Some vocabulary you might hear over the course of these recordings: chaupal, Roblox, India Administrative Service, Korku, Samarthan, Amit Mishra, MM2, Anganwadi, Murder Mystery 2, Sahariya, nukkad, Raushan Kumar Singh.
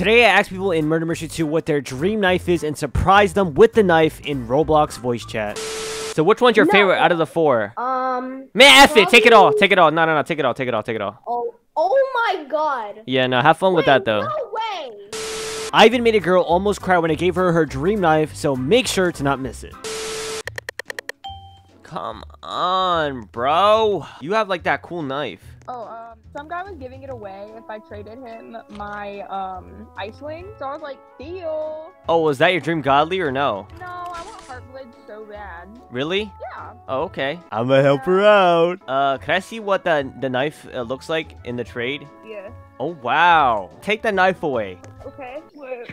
Today I asked people in Murder Mystery 2 what their dream knife is and surprised them with the knife in Roblox voice chat. So which one's your favorite out of the four? Man, F it! Take it all! Take it all! No, take it all, take it all, take it all. Oh my god! Yeah, no, have fun with that though. No way! I even made a girl almost cry when I gave her her dream knife, so make sure to not miss it. Come on, bro. You have like that cool knife. Oh, some guy was giving it away if I traded him my ice wing. So I was like, deal. Oh, was that your dream godly or no? No, I want Heartblade so bad. Really? Yeah. Oh, okay. I'm gonna help her out. Can I see what the knife looks like in the trade? Yeah. Oh, wow. Take the knife away. Okay.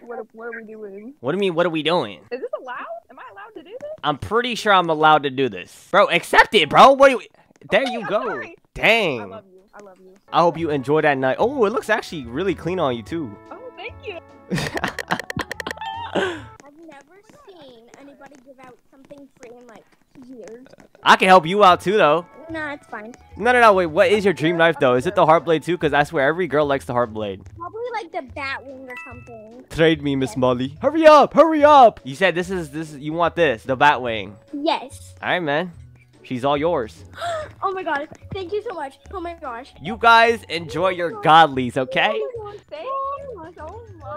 What are we doing? What do you mean, what are we doing? Is this allowed? Am I allowed to do this? I'm pretty sure I'm allowed to do this. Bro, accept it, bro. What do you... There you go. Sorry. Dang. I love you. I love you. I hope you enjoy that night. Oh, it looks actually really clean on you, too. Oh, thank you. I've never seen anybody give out something free in, like, years. I can help you out, too, though. Nah, it's fine. No, wait. What is your dream knife, though? Is it the Heartblade, too? Because I swear every girl likes the Heartblade. Probably, like, the Batwing or something. Trade me, Miss Molly. Hurry up! Hurry up! You said this is you want this, the Batwing. Yes. All right, man. She's all yours. Oh my god. Thank you so much. Oh my gosh. You guys enjoy your godlies, okay?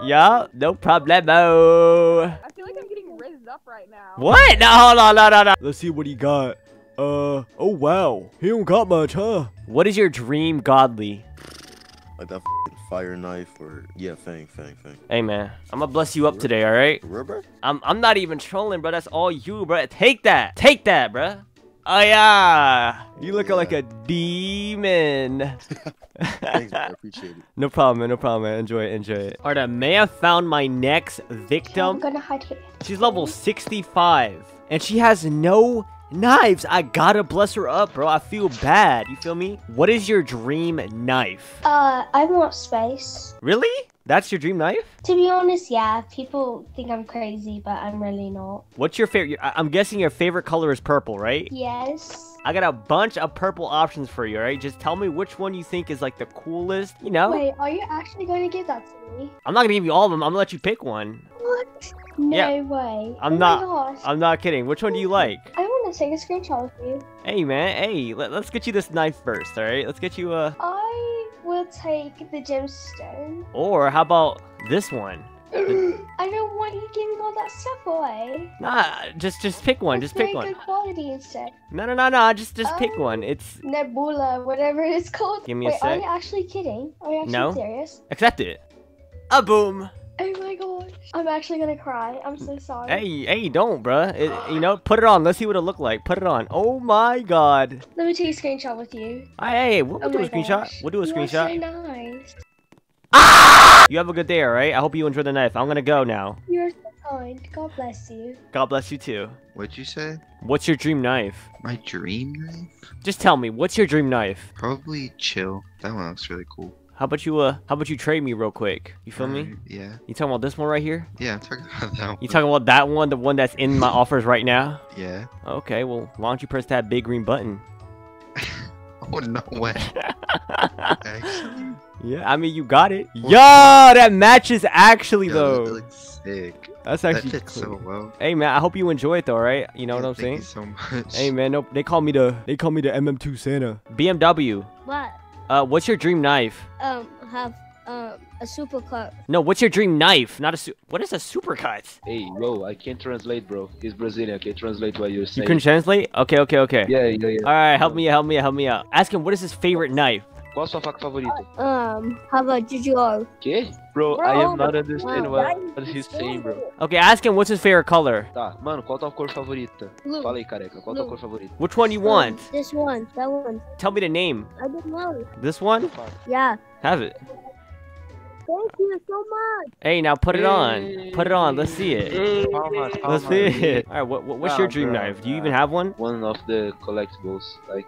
Yeah, no problemo. I feel like I'm getting rizzed up right now. What? No, hold on, no. Let's see what he got. Oh wow. He don't got much, huh? What is your dream godly? Like that fire knife or yeah, fang. Hey man, I'm gonna bless you up today, all right? Rubber? I'm not even trolling, bro. That's all you, bro. Take that, bro. Oh, yeah. You look like a demon. Thanks, man. I appreciate it. No problem, man. No problem, man. Enjoy it. All right, I may have found my next victim. I'm gonna hide here. She's level 65, and she has no knives. I gotta bless her up, bro. I feel bad. You feel me? What is your dream knife? I want space. Really? That's your dream knife? To be honest, yeah. People think I'm crazy, but I'm really not. What's your favorite? I'm guessing your favorite color is purple, right? Yes. I got a bunch of purple options for you, all right? Just tell me which one you think is like the coolest, you know? Wait, are you actually going to give that to me? I'm not going to give you all of them. I'm going to let you pick one. What? No way. I'm not kidding. Which one do you like? I want to take a screenshot of you. Hey, man. Hey, let's get you this knife first, all right? Let's get you a... We'll take the gemstone. Or how about this one? I don't want you giving all that stuff away. Nah, just pick one. Just pick one. Good quality and stuff. No. Just pick one. It's Nebula, whatever it's called. Give me a sec. Are you actually kidding? Are you actually serious? Accept it. A boom. Oh my gosh. I'm actually gonna cry. I'm so sorry. Hey, don't, bruh. You know, put it on. Let's see what it looked like. Put it on. Oh my god. Let me take a screenshot with you. Hey, we'll do a screenshot. We'll do a screenshot. You are so nice. Ah! You have a good day, alright? I hope you enjoy the knife. I'm gonna go now. You're so kind. God bless you. God bless you too. What'd you say? What's your dream knife? My dream knife? Just tell me, what's your dream knife? Probably chill. That one looks really cool. How about you trade me real quick? You feel me? Yeah. You talking about this one right here? Yeah, I'm talking about that one. You talking about that one, the one that's in my offers right now? Yeah. Okay, well, why don't you press that big green button? Oh, no way. Actually? Yeah, I mean, you got it. Yo, that matches actually, though. That looks sick. That's actually that fits so well. Hey, man, I hope you enjoy it, though, right? You know what I'm saying? Thank you so much. Hey, man, nope. They call me the MM2 Santa. BMW. What? What's your dream knife? Have a supercut. No, what's your dream knife? Not a What is a supercut? Hey, bro, I can't translate, bro. He's Brazilian. I can't translate what you're saying. You can translate? Okay. Yeah. All right, help me out. Ask him what is his favorite knife. What's your favorite favorito? How about Juju? Okay. Bro, I am not understanding what he's saying, bro. Okay, ask him what's his favorite color. Tá, mano, qual tua cor favorita? Blue. Fala aí, careca, qual tua cor favorita? Which one you want? This one, that one. Tell me the name. I don't know. This one? Yeah. Have it. Thank you so much. Hey, now put it on. Put it on. Let's see it. Let's see it. All right, what's your dream knife? Do you even have one? One of the collectibles, like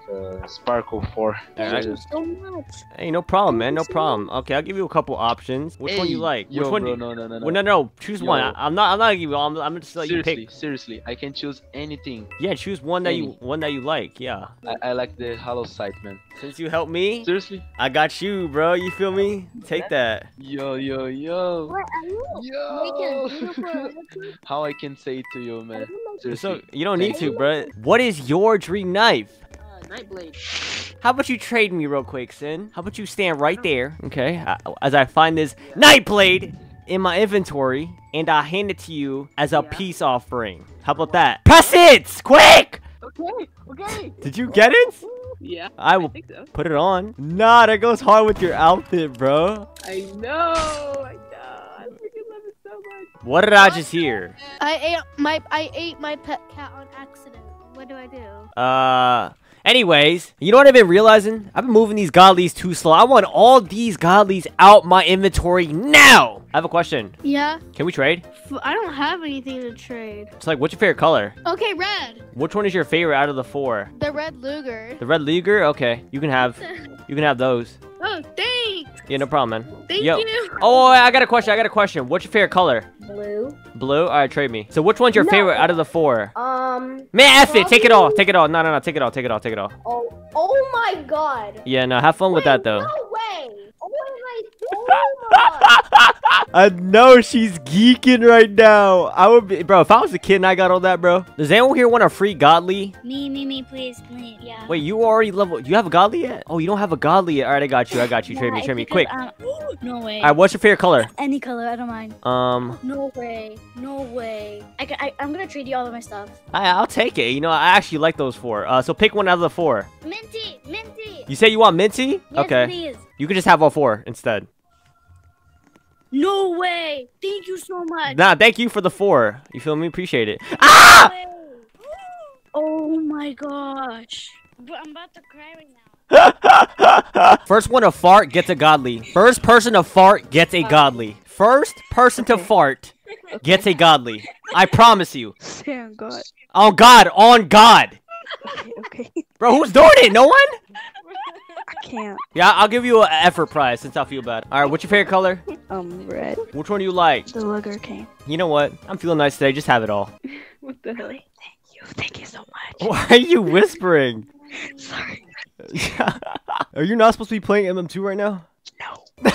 Sparkle 4. Thank you so much. Hey, no problem, man. No problem. Okay, I'll give you a couple options. Which one you like? Which one? No. Choose one. I'm not gonna give you all. I'm just let you pick. Seriously, I can choose anything. Yeah, choose one that you like. Yeah. I like the hollow sight, man. Since you helped me, seriously, I got you, bro. You feel me? Take that. Yo, yo, yo. What are you? Yo. How I can say it to you, man? So you don't need to, bro. What is your dream knife? Nightblade. How about you trade me real quick, Sin? How about you stand right there, okay? As I find this Nightblade in my inventory, and I'll hand it to you as a peace offering. How about that? Press it, quick! Okay, okay. Did you get it? Yeah, I will think so. Put it on. Nah, that goes hard with your outfit, bro. I know, I know. I freaking love it so much. What did I just hear? I ate my pet cat on accident. What do I do? Anyways, you know what I've been realizing? I've been moving these godlies too slow. I want all these godlies out my inventory now. I have a question. Yeah? Can we trade? I don't have anything to trade. It's like, what's your favorite color? Okay, red. Which one is your favorite out of the four? The red Luger. The red Luger? Okay, you can have those. Oh, thanks. Yeah, no problem, man. Thank you. Oh, I got a question. What's your favorite color? Blue. Blue? Alright, trade me. So which one's your favorite out of the four? Man, F it. Take it all. Take it all. No. Take it all. Oh my god. Yeah, no, have fun with that though. No way. Oh my god. I know she's geeking right now. I would be, bro, if I was a kid and I got all that, bro. Does anyone here want a free godly? Me, please, yeah. Wait, you already leveled. You have a godly yet? Oh, you don't have a godly yet. All right, I got you. Yeah, trade me, quick. No way. All right, what's your favorite color? Any color, I don't mind. No way. I'm gonna trade you all of my stuff. I'll take it. You know, I actually like those four. So pick one out of the four. Minty. You say you want Minty? Yes, okay. Please. You can just have all four instead. No way! Thank you so much. Nah, thank you for the four. You feel me? Appreciate it. Ah! Oh my gosh! I'm about to cry right now. First one to fart gets a godly. First person to fart gets a godly. First person to fart gets a godly. I promise you. Damn God. Oh God, on God. Okay. Bro, who's doing it? No one? I can't. Yeah, I'll give you an effort prize since I feel bad. All right, what's your favorite color? Red. Which one do you like? The Luger cane. You know what? I'm feeling nice today. Just have it all. What the hell? Really? Thank you so much. Why are you whispering? Sorry. Are you not supposed to be playing MM2 right now? No.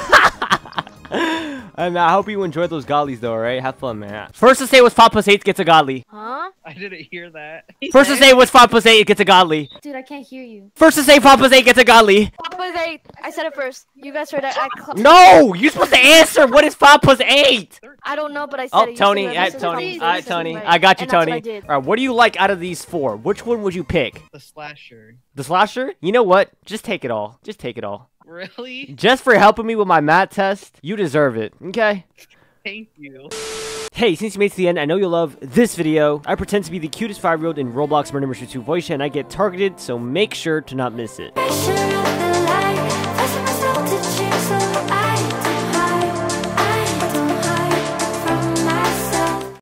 And I hope you enjoyed those godlies though, alright? Have fun, man. First to say what's 5 plus 8 gets a godly. Huh? I didn't hear that. First to say what's 5 plus 8 gets a godly. Dude, I can't hear you. First to say 5 plus 8 gets a godly. 5 plus 8. I said it first. You guys heard that. No, you're supposed to answer. What is 5 plus 8? I don't know, but I said it. Tony. I got you, Tony. Alright, what do you like out of these four? Which one would you pick? The slasher. The slasher? You know what? Just take it all. Just take it all. Really? Just for helping me with my math test, you deserve it, okay? Thank you. Hey, since you made it to the end, I know you'll love this video. I pretend to be the cutest 5-year-old in Roblox Murder Mystery 2 voice chat, and I get targeted, so make sure to not miss it.